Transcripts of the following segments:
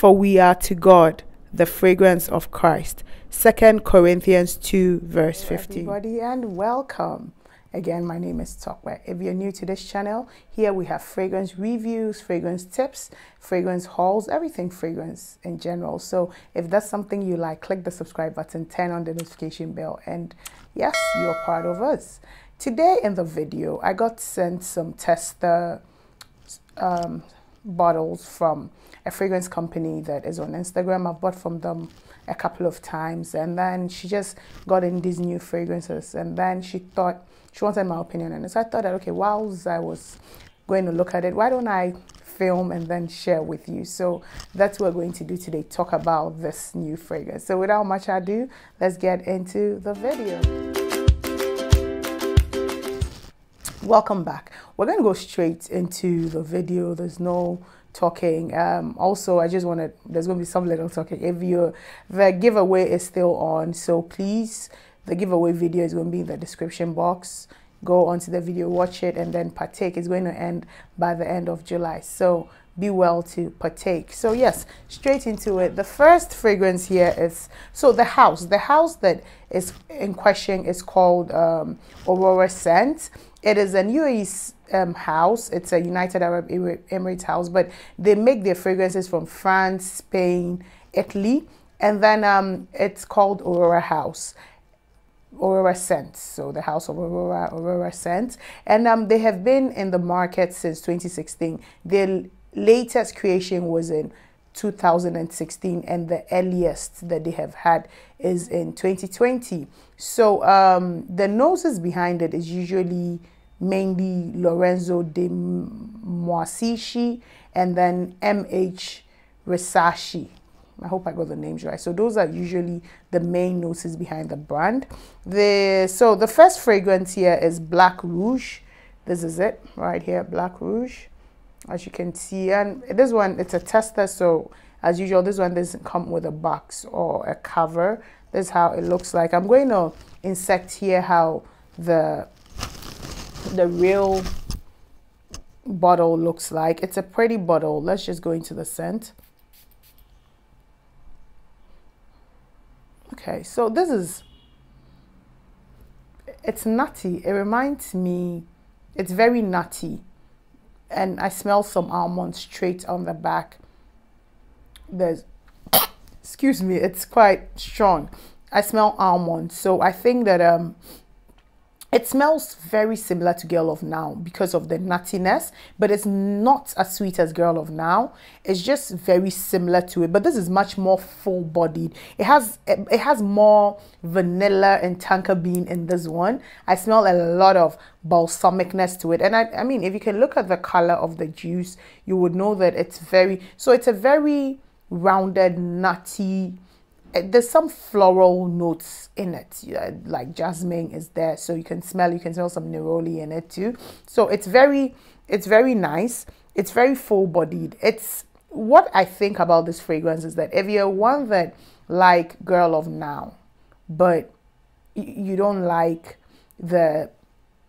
for we are to God the fragrance of Christ. 2 Corinthians 2 verse 15. Hello everybody, and welcome again. My name is Tokwe. If you're new to this channel, here we have fragrance reviews, fragrance tips, fragrance hauls, everything fragrance in general. So if that's something you like, click the subscribe button, turn on the notification bell, and yes, you're part of us. Today in the video, I got sent some tester bottles from a fragrance company that is on Instagram. I bought from them a couple of times, and then she just got in these new fragrances, and then she thought she wanted my opinion. And so I thought that, okay, whilst I was going to look at it, why don't I film and then share with you? So that's what we're going to do today, talk about this new fragrance. So without much ado, let's get into the video. Welcome back. We're going to go straight into the video. There's no talking. Also, I just want to, there's going to be some little talking. If you're, the giveaway is still on, so please, the giveaway video is going to be in the description box. Go onto the video, watch it, and then partake. It's going to end by the end of July, so be well to partake. So yes, straight into it. The first fragrance here is, so the house that is in question is called Aurora Scents. It is a UAE house. It's a United Arab Emirates house, but they make their fragrances from France, Spain, Italy, and then it's called Aurora House, Aurora Scents. So the House of Aurora, Aurora Scents, and they have been in the market since 2016. Their latest creation was in 2016, and the earliest that they have had is in 2020. So the noses behind it is usually mainly Lorenzo de Moisishi and then M.H. Risashi. I hope I got the names right. So those are usually the main noses behind the brand. So the first fragrance here is Black Rouge. This is it right here, Black Rouge, as you can see. And this one, it's a tester, so as usual, this one doesn't come with a box or a cover. This is how it looks like. I'm going to insert here how the real bottle looks like. It's a pretty bottle. Let's just go into the scent. Okay, so this is, it's nutty. It reminds me, it's very nutty. And I smell some almonds straight on the back. There's, excuse me, it's quite strong. I smell almonds. So I think that it smells very similar to Girl of Now because of the nuttiness, but it's not as sweet as Girl of Now. It's just very similar to it, but this is much more full-bodied. It has more vanilla and tanka bean in this one. I smell a lot of balsamicness to it, and I mean, if you can look at the color of the juice, you would know that it's very, so it's a very rounded, nutty. There's some floral notes in it, like jasmine is there, so you can smell some neroli in it too. So it's very nice. It's very full-bodied. It's what I think about this fragrance is that if you're one that like Girl of Now, but you don't like the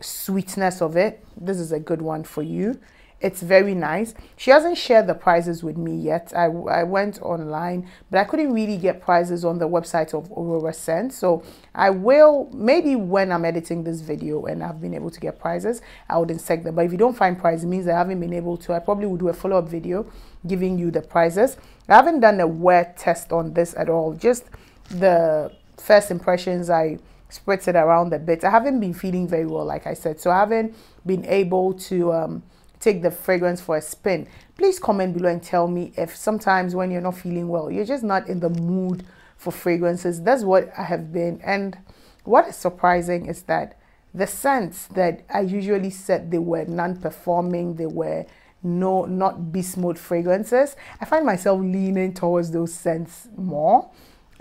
sweetness of it, this is a good one for you. It's very nice. She hasn't shared the prices with me yet. I went online, but I couldn't really get prices on the website of Aurora Scents. So I will, maybe when I'm editing this video and I've been able to get prices, I would insert them. But if you don't find prices, it means I haven't been able to. I probably will do a follow-up video giving you the prices. I haven't done a wear test on this at all. Just the first impressions, I spritz it around a bit. I haven't been feeling very well, like I said. So I haven't been able to take the fragrance for a spin. Please comment below and tell me if sometimes when you're not feeling well, you're just not in the mood for fragrances. That's what I have been. And what is surprising is that the scents that I usually said they were non-performing, they were not beast mode fragrances, I find myself leaning towards those scents more.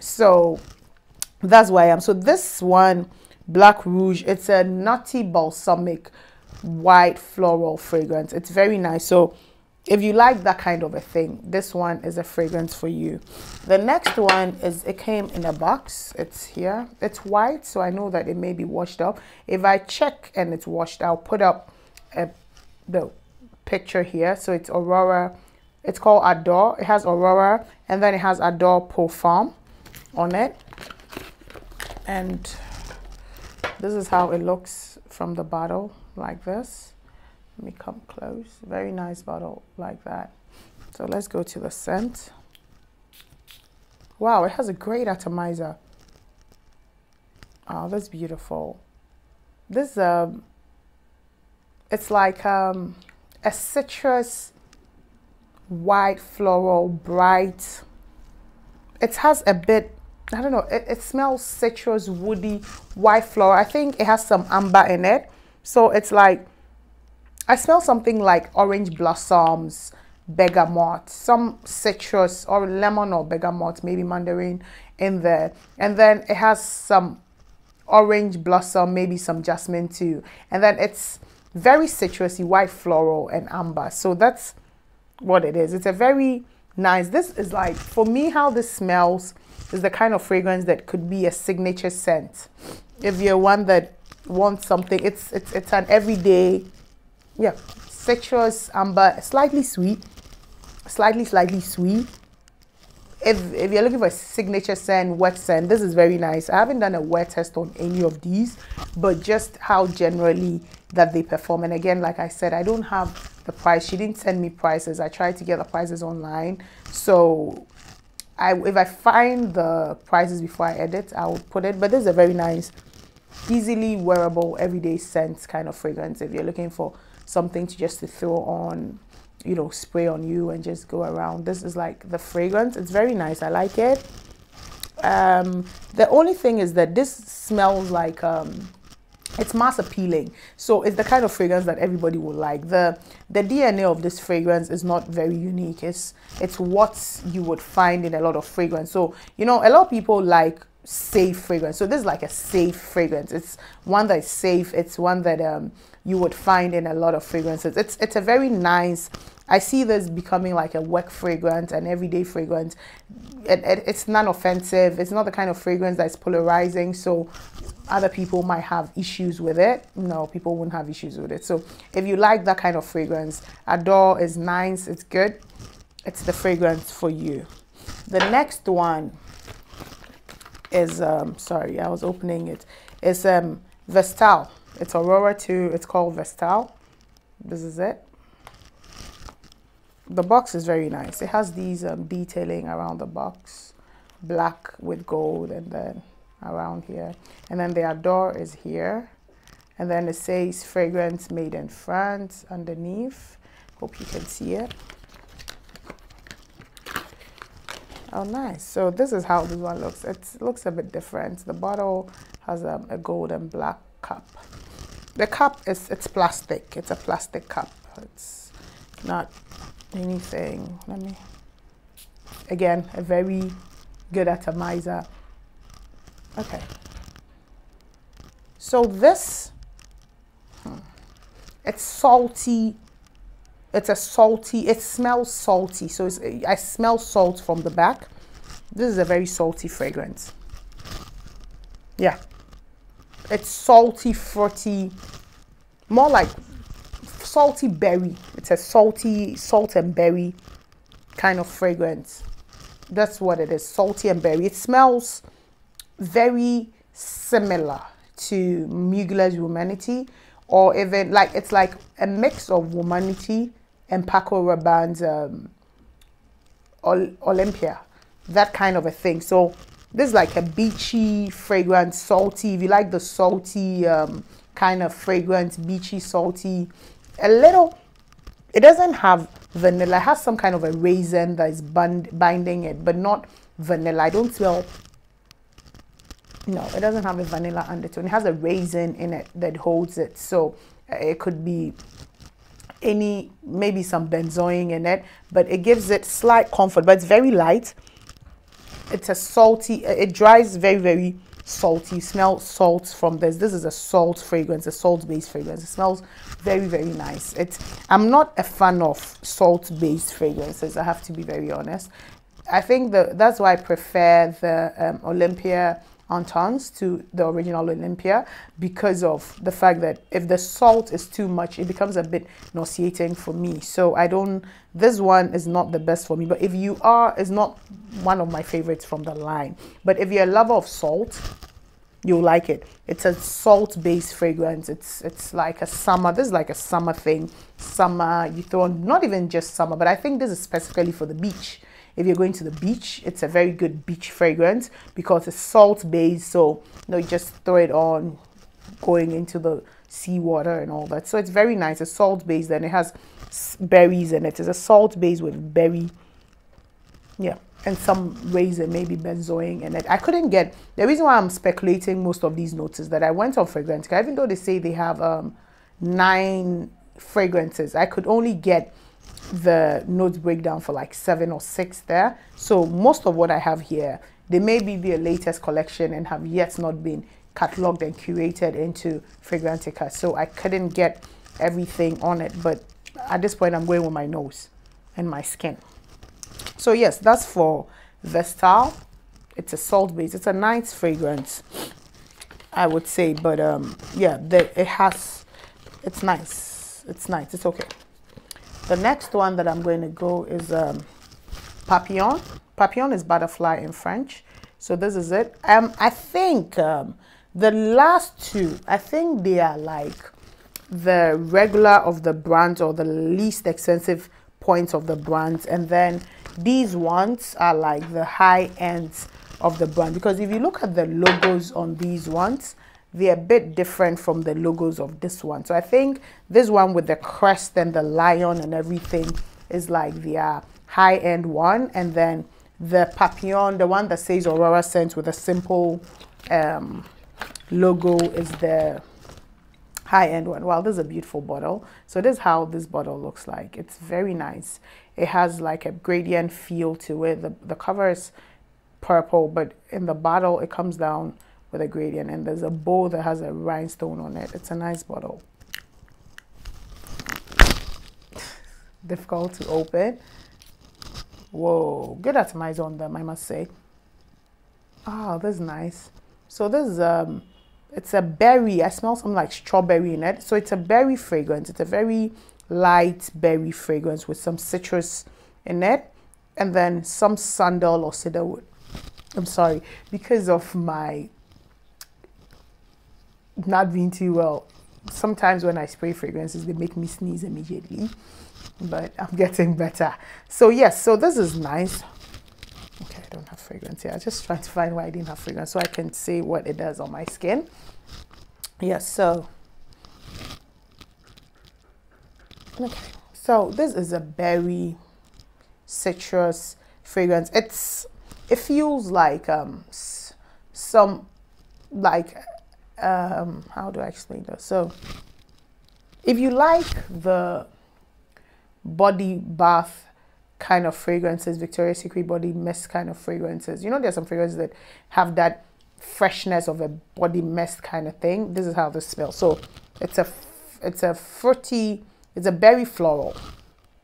So that's why I am. So this one, Black Rouge, it's a nutty balsamic white floral fragrance. It's very nice. So if you like that kind of a thing, this one is a fragrance for you. The next one is, it came in a box. It's here. It's white, so I know that it may be washed up. If I check and it's washed, I'll put up the picture here. So it's Aurora It's called Adore. It has Aurora, and then it has Adore Parfum on it. And this is how it looks from the bottle, like this. Let me come close. Very nice bottle, like that. So let's go to the scent. Wow, it has a great atomizer. Oh, that's beautiful. This it's like a citrus, white, floral, bright. It has a bit, I don't know, it smells citrus, woody, white floral. I think it has some amber in it. So it's like, I smell something like orange blossoms, bergamot, some citrus or lemon or bergamot, maybe mandarin in there. And then it has some orange blossom, maybe some jasmine too. And then it's very citrusy, white floral and amber. So that's what it is. It's a very nice, this is like, for me, how this smells is the kind of fragrance that could be a signature scent. If you're one that wants something, it's an everyday, yeah, citrus, amber, slightly sweet. If you're looking for a signature scent, wet scent, this is very nice. I haven't done a wear test on any of these, but just how generally that they perform. And again, like I said, I don't have the price. She didn't send me prices. I tried to get the prices online. So if I find the prices before I edit, I will put it. But this is a very nice, easily wearable, everyday scent kind of fragrance. If you're looking for something to just to throw on, you know, spray on you and just go around, this is like the fragrance. It's very nice. I like it. The only thing is that this smells like it's mass appealing, so it's the kind of fragrance that everybody will like. The DNA of this fragrance is not very unique. It's what you would find in a lot of fragrance. So, you know, a lot of people like safe fragrance, so this is like a safe fragrance. It's one that's safe. It's one that you would find in a lot of fragrances. It's a very nice, I see this becoming like a work fragrance, an everyday fragrance. It's non-offensive. It's not the kind of fragrance that's polarizing, so other people might have issues with it. No, people won't have issues with it. So if you like that kind of fragrance, Adore is nice. It's good. It's the fragrance for you. The next one is sorry, I was opening it. It's Vestal. It's Aurora too. It's called Vestal. This is it. The box is very nice. It has these detailing around the box, black with gold, and then around here, and then the Adore is here, and then it says fragrance made in France underneath. Hope you can see it. Oh, nice. So this is how this one looks. It looks a bit different. The bottle has a gold and black cup. The cup is, it's plastic. It's a plastic cup. It's not anything. Let me, again, a very good atomizer. Okay. So this, it's salty. It's a salty, it smells salty. So it's, I smell salt from the back. This is a very salty fragrance. Yeah. It's salty, fruity, more like salty berry. It's a salty, salt and berry kind of fragrance. That's what it is, salty and berry. It smells very similar to Mugler's Womanity, or even like, it's like a mix of Womanity and Paco Rabanne's Olympia, that kind of a thing. So this is like a beachy fragrance, salty. If you like the salty kind of fragrance, beachy, salty, a little, it doesn't have vanilla. It has some kind of a raisin that is binding it, but not vanilla. I don't smell, no, it doesn't have a vanilla undertone. It has a raisin in it that holds it. So it could be any, maybe some benzoin in it, but it gives it slight comfort, but it's very light. It's a salty, it dries very, very salty. You smell salt from this. This is a salt fragrance, a salt-based fragrance. It smells very, very nice. I'm not a fan of salt-based fragrances, I have to be very honest. I think that's why I prefer the Olympia Intense to the original Olympia because of the fact that if the salt is too much, it becomes a bit nauseating for me. So I don't, this one is not the best for me, but if you are, it's not one of my favorites from the line. But if you're a lover of salt, you'll like it. It's a salt-based fragrance. It's like a summer. This is like a summer thing. Summer, you throw on, not even just summer, but I think this is specifically for the beach. If you're going to the beach, it's a very good beach fragrance because it's salt-based. So, you know, you just throw it on going into the seawater and all that. So it's very nice. It's salt-based and it has berries in it. It's a salt-based with berry. Yeah. And some raisin, maybe benzoin, and I couldn't get. The reason why I'm speculating most of these notes is that I went on Fragrantica, even though they say they have 9 fragrances, I could only get the notes breakdown for like 7 or 6 there. So most of what I have here, they may be their latest collection and have yet not been catalogued and curated into Fragrantica. So I couldn't get everything on it, but at this point, I'm going with my nose and my skin. So yes, that's for Vestal. It's a salt base. It's a nice fragrance, I would say. But yeah, it has, it's nice. It's nice. It's okay. The next one that I'm going to go is Papillon. Papillon is butterfly in French. So this is it. I think the last two, I think they are like the regular of the brand or the least expensive points of the brand. And then these ones are like the high ends of the brand, because if you look at the logos on these ones, they're a bit different from the logos of this one. So I think this one with the crest and the lion and everything is like the high end one, and then the Papillon, the one that says Aurora Scents with a simple logo, is the high-end one. Wow, this is a beautiful bottle. So this is how this bottle looks like. It's very nice. It has like a gradient feel to it. The cover is purple, but in the bottle it comes down with a gradient, and there's a bow that has a rhinestone on it. It's a nice bottle. Difficult to open. Whoa, good atomizer on them, I must say. Ah, this is nice. So this is it's a berry. I smell something like strawberry in it. So it's a berry fragrance. It's a very light berry fragrance with some citrus in it. And then some sandal or cedarwood. I'm sorry. Because of my not being too well. Sometimes when I spray fragrances, they make me sneeze immediately. But I'm getting better. So yes, so this is nice. Okay, I don't have fragrance here. I'm just trying to find why I didn't have fragrance so I can see what it does on my skin. Yeah, so. Okay, so this is a berry citrus fragrance. It feels like how do I explain this? So if you like the body bath kind of fragrances, Victoria's Secret body mist kind of fragrances, you know, there's some fragrances that have that freshness of a body mist kind of thing. This is how this smells. So it's a fruity, it's a berry floral,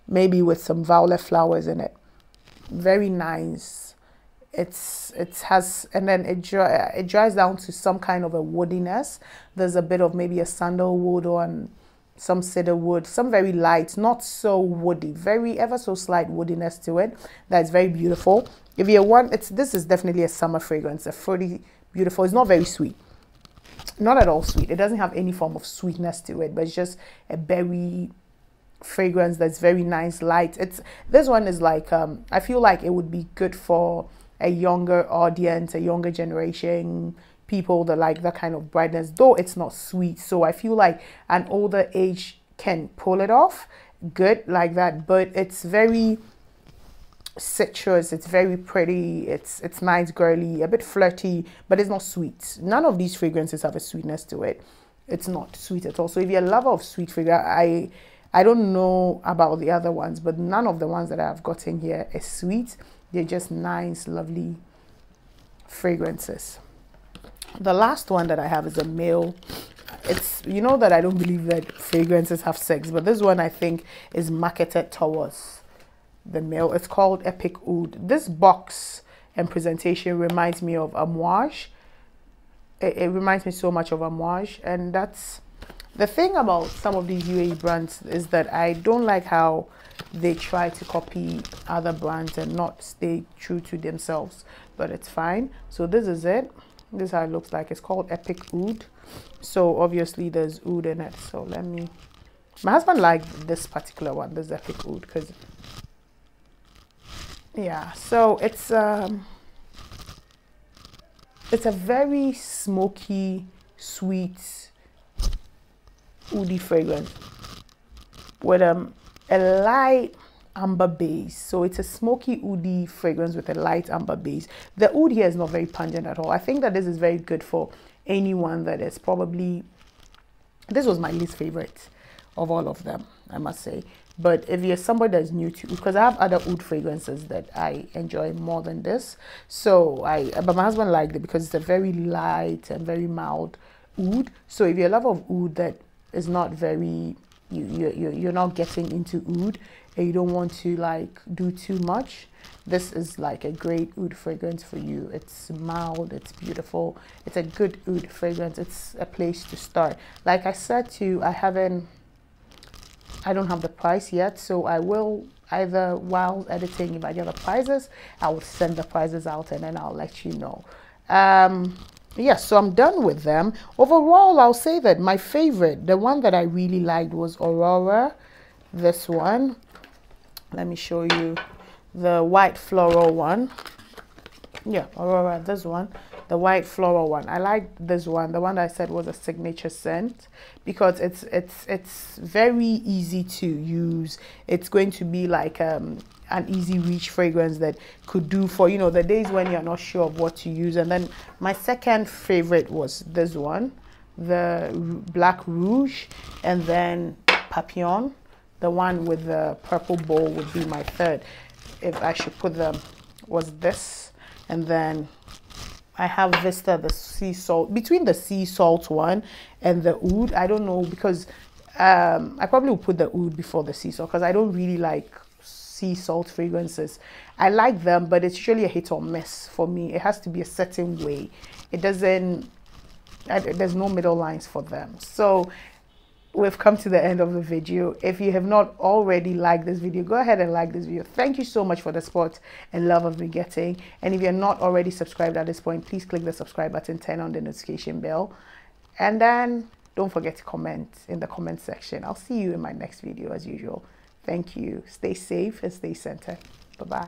maybe with some violet flowers in it. Very nice. It has, and then it dries down to some kind of a woodiness. There's a bit of maybe a sandalwood on some cedar wood, some very light, not so woody, very ever so slight woodiness to it. That's very beautiful. If you want, this is definitely a summer fragrance, a fruity, beautiful. It's not very sweet, not at all sweet. It doesn't have any form of sweetness to it, but it's just a berry fragrance that's very nice, light. This one is like, I feel like it would be good for a younger audience, a younger generation, people that like that kind of brightness, though it's not sweet. So I feel like an older age can pull it off good like that, but it's very citrus, it's very pretty, it's nice, girly, a bit flirty, but it's not sweet. None of these fragrances have a sweetness to it. It's not sweet at all. So if you're a lover of sweet fragrance, I don't know about the other ones, but none of the ones that I've gotten here is sweet. They're just nice, lovely fragrances. The last one that I have is a male. You know that I don't believe that fragrances have sex, but this one I think is marketed towards the male. It's called Epic Oud. This box and presentation reminds me of Amouage, it reminds me so much of Amouage. And that's the thing about some of these UAE brands, is that I don't like how they try to copy other brands and not stay true to themselves, but it's fine. So this is it. This is how it looks like. It's called Epic Oud. So obviously there's oud in it. So let me, my husband liked this particular one, this Epic Oud, because yeah, so it's a very smoky, sweet, oudy fragrance with a light amber base. So it's a smoky, oudy fragrance with a light amber base. The oud here is not very pungent at all. I think that this is very good for anyone that is probably, this was my least favorite of all of them, I must say. But if you're somebody that's new to, because I have other oud fragrances that I enjoy more than this. So but my husband liked it because it's a very light and very mild oud. So if you're a lover of oud that is not very, you're not getting into oud and you don't want to like do too much, this is like a great oud fragrance for you. It's mild, it's beautiful, it's a good oud fragrance. It's a place to start. Like I said to you, I don't have the price yet, so I will either, while editing, if I get the prizes, I will send the prizes out and then I'll let you know. Yeah, so I'm done with them. Overall, I'll say that my favorite, the one that I really liked, was Aurora. This one, let me show you, the white floral one. Yeah, Aurora, this one, the white floral one. I like this one, the one that I said was a signature scent, because it's very easy to use. It's going to be like an easy reach fragrance that could do for, you know, the days when you're not sure of what to use. And then my second favorite was this one, the Black Rouge, and then Papillon, the one with the purple bowl, would be my third, if I should put them, was this. And then I have Vestal, the sea salt, between the sea salt one and the oud. I don't know, because I probably will put the oud before the sea salt, because I don't really like sea salt fragrances. I like them, but it's usually a hit or miss for me. It has to be a certain way. It doesn't, there's no middle lines for them. So we've come to the end of the video. If you have not already liked this video, go ahead and like this video. Thank you so much for the support and love I've been getting. And if you're not already subscribed at this point, please click the subscribe button, turn on the notification bell, and then don't forget to comment in the comment section. I'll see you in my next video as usual. Thank you. Stay safe and stay centered. Bye-bye.